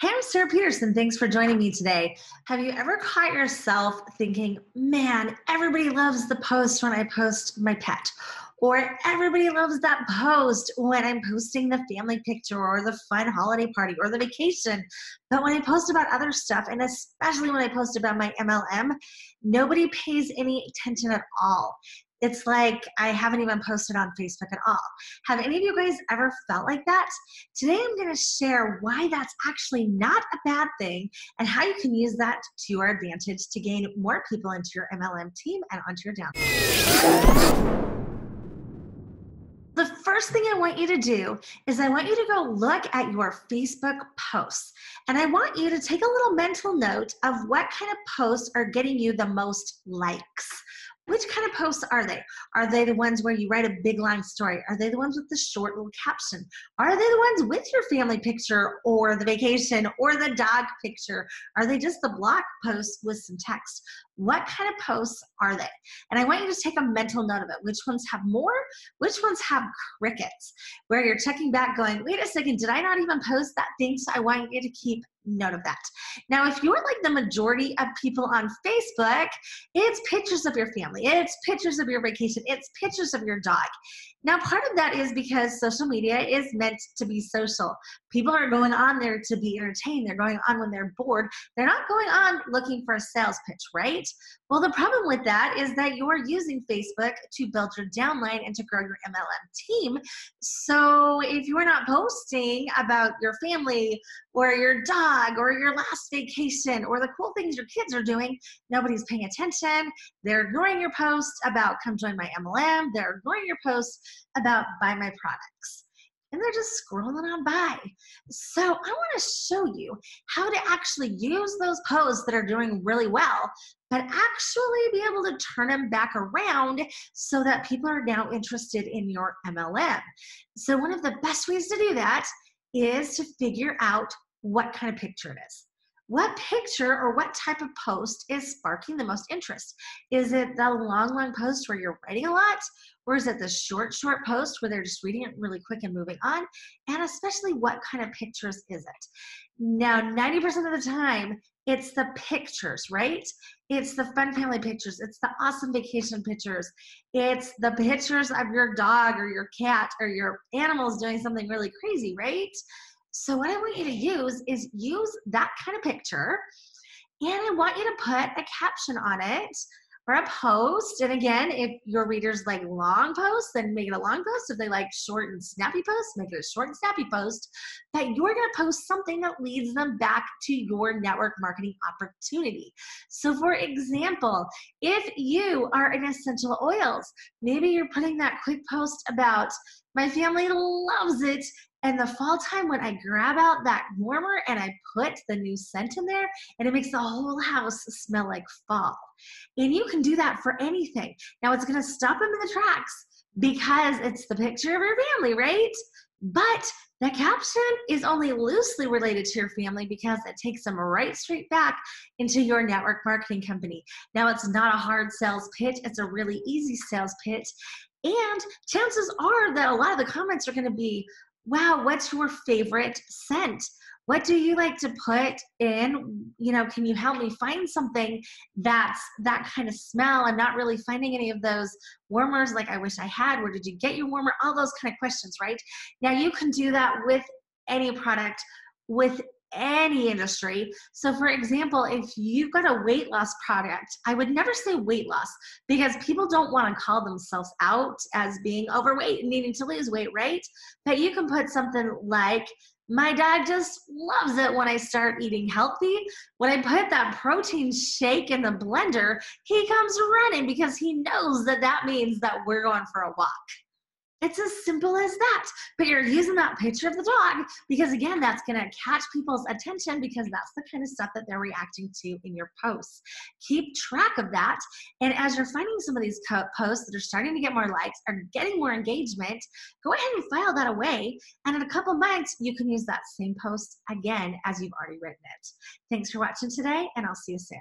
Hey, I'm Sarah Peterson. Thanks for joining me today. Have you ever caught yourself thinking, man, everybody loves the post when I post my pet, or everybody loves that post when I'm posting the family picture or the fun holiday party or the vacation, but when I post about other stuff, and especially when I post about my MLM, nobody pays any attention at all. It's like I haven't even posted on Facebook at all. Have any of you guys ever felt like that? Today I'm going to share why that's actually not a bad thing and how you can use that to your advantage to gain more people into your MLM team and onto your downline. The first thing I want you to do is I want you to go look at your Facebook posts, and I want you to take a little mental note of what kind of posts are getting you the most likes. Which kind of posts are they? Are they the ones where you write a big long story? Are they the ones with the short little caption? Are they the ones with your family picture or the vacation or the dog picture? Are they just the blog posts with some text? What kind of posts are they? And I want you to take a mental note of it. Which ones have more? Which ones have crickets? Where you're checking back going, wait a second, did I not even post that thing? So I want you to keep note of that. Now, if you're like the majority of people on Facebook, it's pictures of your family, it's pictures of your vacation, it's pictures of your dog. Now, part of that is because social media is meant to be social. People are going on there to be entertained. They're going on when they're bored. They're not going on looking for a sales pitch, right? Well, the problem with that is that you're using Facebook to build your downline and to grow your MLM team. So if you're not posting about your family or your dog or your last vacation or the cool things your kids are doing, nobody's paying attention. They're ignoring your post about come join my MLM. They're ignoring your post about buy my products. And they're just scrolling on by. So I want to show you how to actually use those posts that are doing really well, but actually be able to turn them back around so that people are now interested in your MLM. So one of the best ways to do that is to figure out what kind of picture it is. What picture or what type of post is sparking the most interest? Is it the long post where you're writing a lot? Or is it the short post where they're just reading it really quick and moving on? And especially, what kind of pictures is it? Now, 90% of the time, it's the pictures, right? It's the fun family pictures. It's the awesome vacation pictures. It's the pictures of your dog or your cat or your animals doing something really crazy, right? So what I want you to use is use that kind of picture, and I want you to put a caption on it or a post. And again, if your readers like long posts, then make it a long post. If they like short and snappy posts, make it a short and snappy post. But you're going to post something that leads them back to your network marketing opportunity. So for example, if you are in essential oils, maybe you're putting that quick post about my family loves it. And the fall time when I grab out that warmer and I put the new scent in there, and it makes the whole house smell like fall. And you can do that for anything. Now, it's going to stop them in the tracks because it's the picture of your family, right? But the caption is only loosely related to your family because it takes them right straight back into your network marketing company. Now, it's not a hard sales pitch. It's a really easy sales pitch. And chances are that a lot of the comments are going to be, wow, what's your favorite scent? What do you like to put in? You know, can you help me find something that's that kind of smell? I'm not really finding any of those warmers like I wish I had. Where did you get your warmer? All those kind of questions, right? Now, you can do that with any product, with any industry. So for example, if you've got a weight loss product, I would never say weight loss because people don't want to call themselves out as being overweight and needing to lose weight, right? But you can put something like, my dog just loves it when I start eating healthy. When I put that protein shake in the blender, he comes running because he knows that that means that we're going for a walk. It's as simple as that, but you're using that picture of the dog because, again, that's going to catch people's attention because that's the kind of stuff that they're reacting to in your posts. Keep track of that, and as you're finding some of these posts that are starting to get more likes, are getting more engagement, go ahead and file that away, and in a couple months, you can use that same post again as you've already written it. Thanks for watching today, and I'll see you soon.